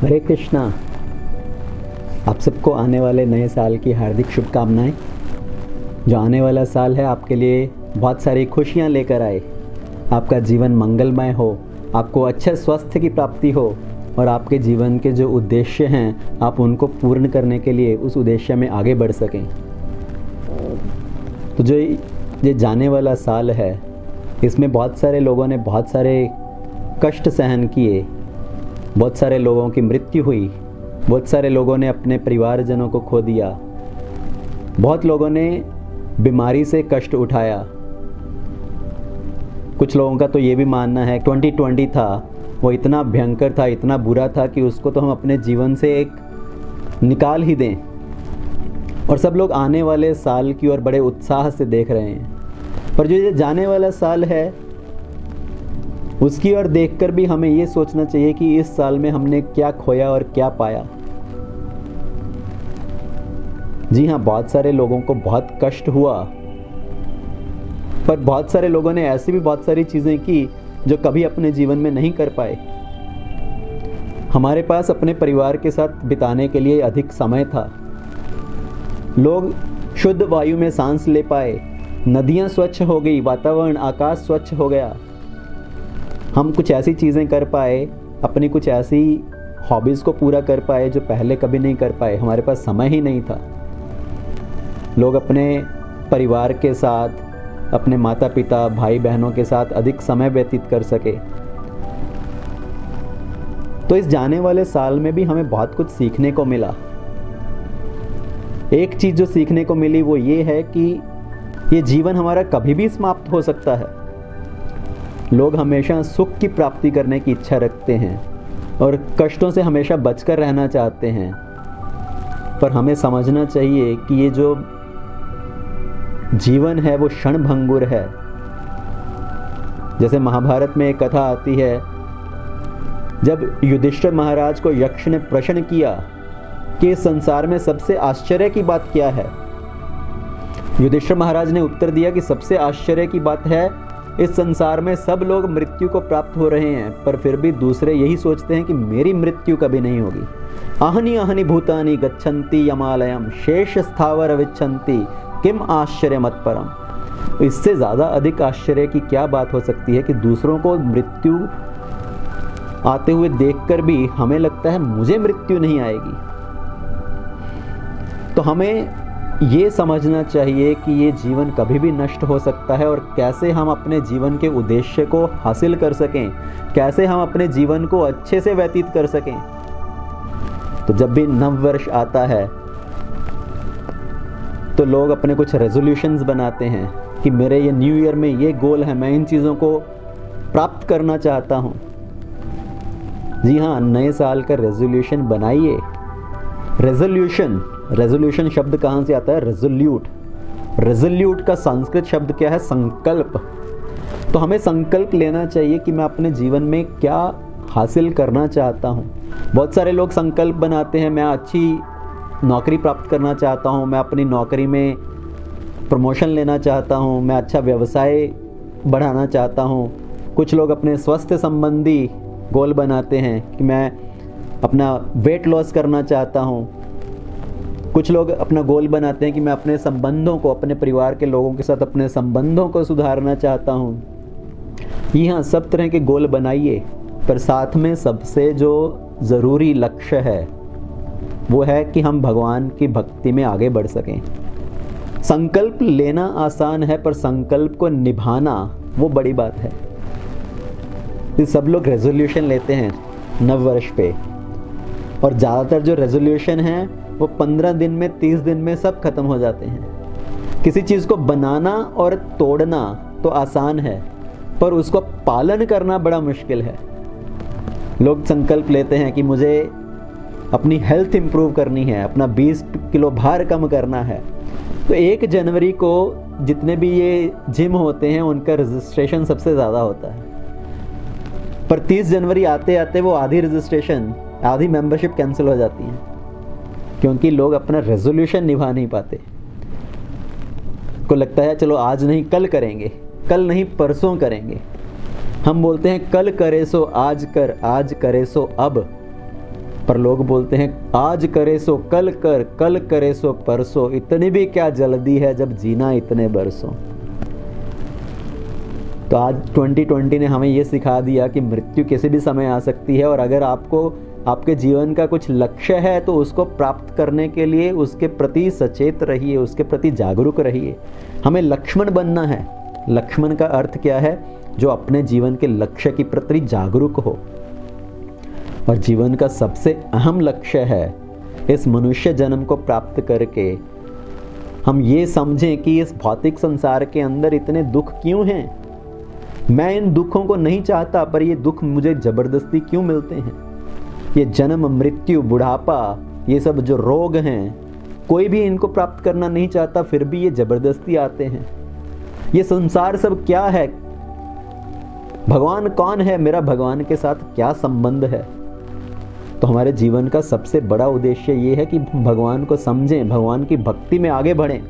हरे कृष्णा। आप सबको आने वाले नए साल की हार्दिक शुभकामनाएं। जो आने वाला साल है आपके लिए बहुत सारी खुशियां लेकर आए, आपका जीवन मंगलमय हो, आपको अच्छे स्वास्थ्य की प्राप्ति हो और आपके जीवन के जो उद्देश्य हैं आप उनको पूर्ण करने के लिए उस उद्देश्य में आगे बढ़ सकें। तो जो ये जाने वाला साल है इसमें बहुत सारे लोगों ने बहुत सारे कष्ट सहन किए, बहुत सारे लोगों की मृत्यु हुई, बहुत सारे लोगों ने अपने परिवारजनों को खो दिया, बहुत लोगों ने बीमारी से कष्ट उठाया। कुछ लोगों का तो ये भी मानना है 2020 था वो इतना भयंकर था, इतना बुरा था कि उसको तो हम अपने जीवन से एक निकाल ही दें। और सब लोग आने वाले साल की ओर बड़े उत्साह से देख रहे हैं, पर जो ये जाने वाला साल है उसकी ओर देखकर भी हमें ये सोचना चाहिए कि इस साल में हमने क्या खोया और क्या पाया। जी हाँ, बहुत सारे लोगों को बहुत कष्ट हुआ, पर बहुत सारे लोगों ने ऐसी भी बहुत सारी चीज़ें की जो कभी अपने जीवन में नहीं कर पाए। हमारे पास अपने परिवार के साथ बिताने के लिए अधिक समय था, लोग शुद्ध वायु में सांस ले पाए, नदियाँ स्वच्छ हो गई, वातावरण आकाश स्वच्छ हो गया, हम कुछ ऐसी चीज़ें कर पाए, अपनी कुछ ऐसी हॉबीज़ को पूरा कर पाए जो पहले कभी नहीं कर पाए। हमारे पास समय ही नहीं था। लोग अपने परिवार के साथ, अपने माता पिता भाई बहनों के साथ अधिक समय व्यतीत कर सके। तो इस जाने वाले साल में भी हमें बहुत कुछ सीखने को मिला। एक चीज़ जो सीखने को मिली वो ये है कि ये जीवन हमारा कभी भी समाप्त हो सकता है। लोग हमेशा सुख की प्राप्ति करने की इच्छा रखते हैं और कष्टों से हमेशा बचकर रहना चाहते हैं, पर हमें समझना चाहिए कि ये जो जीवन है वो क्षणभंगुर है। जैसे महाभारत में एक कथा आती है, जब युधिष्ठिर महाराज को यक्ष ने प्रश्न किया कि इस संसार में सबसे आश्चर्य की बात क्या है, युधिष्ठिर महाराज ने उत्तर दिया कि सबसे आश्चर्य की बात है इस संसार में सब लोग मृत्यु को प्राप्त हो रहे हैं, पर फिर भी दूसरे यही सोचते हैं कि मेरी मृत्यु कभी नहीं होगी। आहनि आहनि भूतानि गच्छन्ति यमालयम शेष स्थावर विच्छन्ति किम आश्चर्य मत परम। इससे ज़्यादा अधिक आश्चर्य की क्या बात हो सकती है कि दूसरों को मृत्यु आते हुए देखकर भी हमें लगता है मुझे मृत्यु नहीं आएगी। तो हमें ये समझना चाहिए कि ये जीवन कभी भी नष्ट हो सकता है और कैसे हम अपने जीवन के उद्देश्य को हासिल कर सकें, कैसे हम अपने जीवन को अच्छे से व्यतीत कर सकें। तो जब भी नववर्ष आता है तो लोग अपने कुछ रेजोल्यूशंस बनाते हैं कि मेरे ये न्यू ईयर में ये गोल है, मैं इन चीज़ों को प्राप्त करना चाहता हूँ। जी हाँ, नए साल का रेजोल्यूशन बनाइए। रेजोल्यूशन शब्द कहाँ से आता है? रेजोल्यूट का संस्कृत शब्द क्या है? संकल्प। तो हमें संकल्प लेना चाहिए कि मैं अपने जीवन में क्या हासिल करना चाहता हूँ। बहुत सारे लोग संकल्प बनाते हैं, मैं अच्छी नौकरी प्राप्त करना चाहता हूँ, मैं अपनी नौकरी में प्रमोशन लेना चाहता हूँ, मैं अच्छा व्यवसाय बढ़ाना चाहता हूँ। कुछ लोग अपने स्वास्थ्य संबंधी गोल बनाते हैं कि मैं अपना वेट लॉस करना चाहता हूँ। कुछ लोग अपना गोल बनाते हैं कि मैं अपने संबंधों को, अपने परिवार के लोगों के साथ अपने संबंधों को सुधारना चाहता हूँ। यहाँ सब तरह के गोल बनाइए, पर साथ में सबसे जो ज़रूरी लक्ष्य है वो है कि हम भगवान की भक्ति में आगे बढ़ सकें। संकल्प लेना आसान है, पर संकल्प को निभाना वो बड़ी बात है। तो सब लोग रेजोल्यूशन लेते हैं नववर्ष पे, और ज़्यादातर जो रेजोल्यूशन हैं वो 15 दिन में, 30 दिन में सब खत्म हो जाते हैं। किसी चीज़ को बनाना और तोड़ना तो आसान है, पर उसको पालन करना बड़ा मुश्किल है। लोग संकल्प लेते हैं कि मुझे अपनी हेल्थ इम्प्रूव करनी है, अपना 20 किलो भार कम करना है, तो 1 जनवरी को जितने भी ये जिम होते हैं उनका रजिस्ट्रेशन सबसे ज़्यादा होता है, पर 30 जनवरी आते आते वो आधी मेम्बरशिप कैंसिल हो जाती है, क्योंकि लोग अपना रेजोल्यूशन निभा नहीं पाते। को लगता है चलो आज नहीं कल करेंगे, कल नहीं परसों करेंगे। हम बोलते हैं कल करे सो आज कर, आज करे सो अब। पर लोग बोलते हैं आज करे सो कल कर, कल करे सो परसों, इतनी भी क्या जल्दी है जब जीना इतने बरसों। तो आज 2020 ने हमें ये सिखा दिया कि मृत्यु किसी भी समय आ सकती है, और अगर आपको आपके जीवन का कुछ लक्ष्य है तो उसको प्राप्त करने के लिए उसके प्रति सचेत रहिए, उसके प्रति जागरूक रहिए। हमें लक्ष्मण बनना है। लक्ष्मण का अर्थ क्या है? जो अपने जीवन के लक्ष्य के प्रति जागरूक हो। और जीवन का सबसे अहम लक्ष्य है इस मनुष्य जन्म को प्राप्त करके हम ये समझें कि इस भौतिक संसार के अंदर इतने दुख क्यों हैं। मैं इन दुखों को नहीं चाहता, पर ये दुख मुझे ज़बरदस्ती क्यों मिलते हैं। ये जन्म, मृत्यु, बुढ़ापा, ये सब जो रोग हैं, कोई भी इनको प्राप्त करना नहीं चाहता, फिर भी ये ज़बरदस्ती आते हैं। ये संसार सब क्या है? भगवान कौन है? मेरा भगवान के साथ क्या संबंध है? तो हमारे जीवन का सबसे बड़ा उद्देश्य ये है कि भगवान को समझें, भगवान की भक्ति में आगे बढ़ें।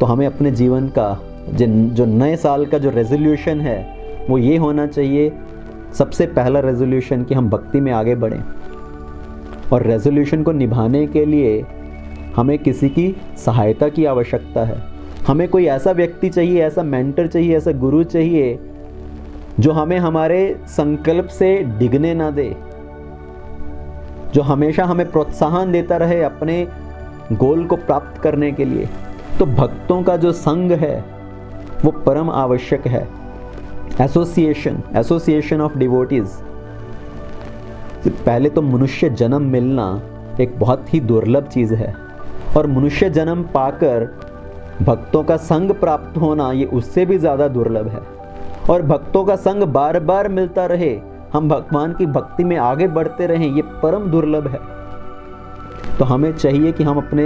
तो हमें अपने जीवन का जो नए साल का जो रेजोल्यूशन है वो ये होना चाहिए, सबसे पहला रेजोल्यूशन कि हम भक्ति में आगे बढ़ें। और रेजोल्यूशन को निभाने के लिए हमें किसी की सहायता की आवश्यकता है। हमें कोई ऐसा व्यक्ति चाहिए, ऐसा मेंटर चाहिए, ऐसा गुरु चाहिए जो हमें हमारे संकल्प से डिगने ना दे, जो हमेशा हमें प्रोत्साहन देता रहे अपने गोल को प्राप्त करने के लिए। तो भक्तों का जो संग है वो परम आवश्यक है। Association, association of devotees. पहले तो मनुष्य जन्म मिलना एक बहुत ही दुर्लभ चीज़ है, और मनुष्य जन्म पाकर भक्तों का संग प्राप्त होना ये उससे भी ज़्यादा दुर्लभ है। और भक्तों का संग बार बार मिलता रहे, हम भगवान की भक्ति में आगे बढ़ते रहें, ये परम दुर्लभ है। तो हमें चाहिए कि हम अपने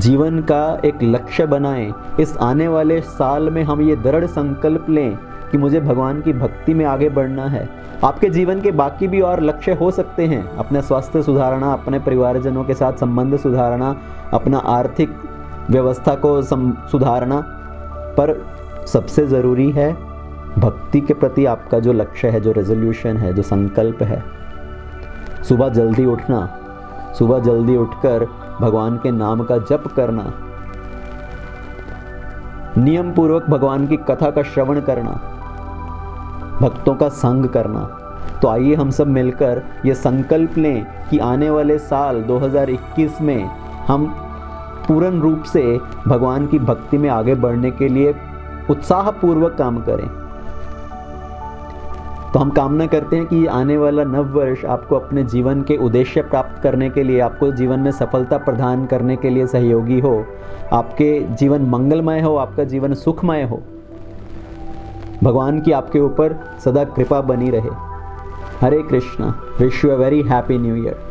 जीवन का एक लक्ष्य बनाएं। इस आने वाले साल में हम ये दृढ़ संकल्प लें कि मुझे भगवान की भक्ति में आगे बढ़ना है। आपके जीवन के बाकी भी और लक्ष्य हो सकते हैं, अपने स्वास्थ्य सुधारना, अपने परिवारजनों के साथ संबंध सुधारना, अपना आर्थिक व्यवस्था को सुधारना, पर सबसे ज़रूरी है भक्ति के प्रति आपका जो लक्ष्य है, जो रेजोल्यूशन है, जो संकल्प है। सुबह जल्दी उठना, सुबह जल्दी उठकर भगवान के नाम का जप करना, नियम पूर्वक भगवान की कथा का श्रवण करना, भक्तों का संग करना। तो आइए हम सब मिलकर ये संकल्प लें कि आने वाले साल 2021 में हम पूर्ण रूप से भगवान की भक्ति में आगे बढ़ने के लिए उत्साहपूर्वक काम करें। तो हम कामना करते हैं कि आने वाला नव वर्ष आपको अपने जीवन के उद्देश्य प्राप्त करने के लिए, आपको जीवन में सफलता प्रदान करने के लिए सहयोगी हो, आपके जीवन मंगलमय हो, आपका जीवन सुखमय हो, भगवान की आपके ऊपर सदा कृपा बनी रहे। Hare Krishna, wish you a very happy new year.